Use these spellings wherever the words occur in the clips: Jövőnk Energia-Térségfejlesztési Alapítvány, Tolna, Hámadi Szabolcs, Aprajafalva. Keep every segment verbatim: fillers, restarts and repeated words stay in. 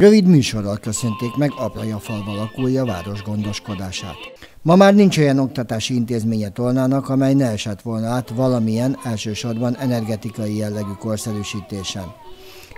Rövid műsorral köszönték meg Aprajafalva lakója város gondoskodását. Ma már nincs olyan oktatási intézménye Tolnának, amely ne esett volna át valamilyen, elsősorban energetikai jellegű korszerűsítésen.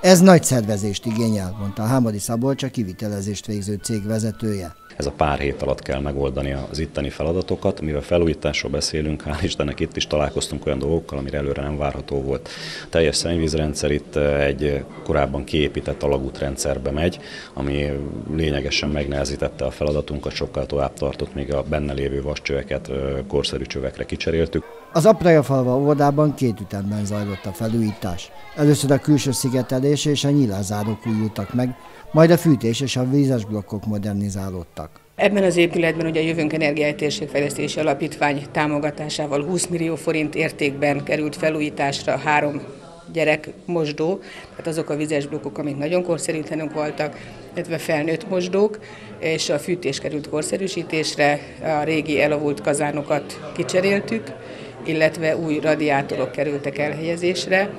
Ez nagy szervezést igényel, mondta Hámadi Szabolcs, a kivitelezést végző cég vezetője. Ez a pár hét alatt kell megoldani az itteni feladatokat, mivel felújításról beszélünk, hál' Istennek itt is találkoztunk olyan dolgokkal, amire előre nem várható volt. A teljes szennyvízrendszer itt egy korábban kiépített alagútrendszerbe megy, ami lényegesen megnehezítette a feladatunkat, sokkal tovább tartott, még a benne lévő vascsöveket korszerű csövekre kicseréltük. Az Aprajafalva óvodában két ütemben zajlott a felújítás. Először a külső szigetelés és a nyilázárók újultak meg, majd a fűtés és a vízes blokkok modernizálódtak. Ebben az épületben ugye a Jövőnk Energia-Térségfejlesztési Alapítvány támogatásával húsz millió forint értékben került felújításra három gyerekmosdó, tehát azok a vizes blokkok, amik nagyon korszerűtlenül voltak, illetve felnőtt mosdók, és a fűtés került korszerűsítésre, a régi elavult kazánokat kicseréltük, illetve új radiátorok kerültek elhelyezésre.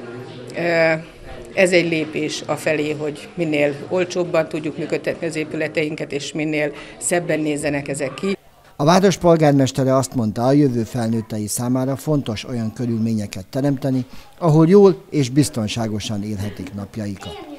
Ez egy lépés afelé, hogy minél olcsóbban tudjuk működtetni az épületeinket, és minél szebben nézzenek ezek ki. A város polgármestere azt mondta, a jövő felnőttei számára fontos olyan körülményeket teremteni, ahol jól és biztonságosan élhetik napjaikat.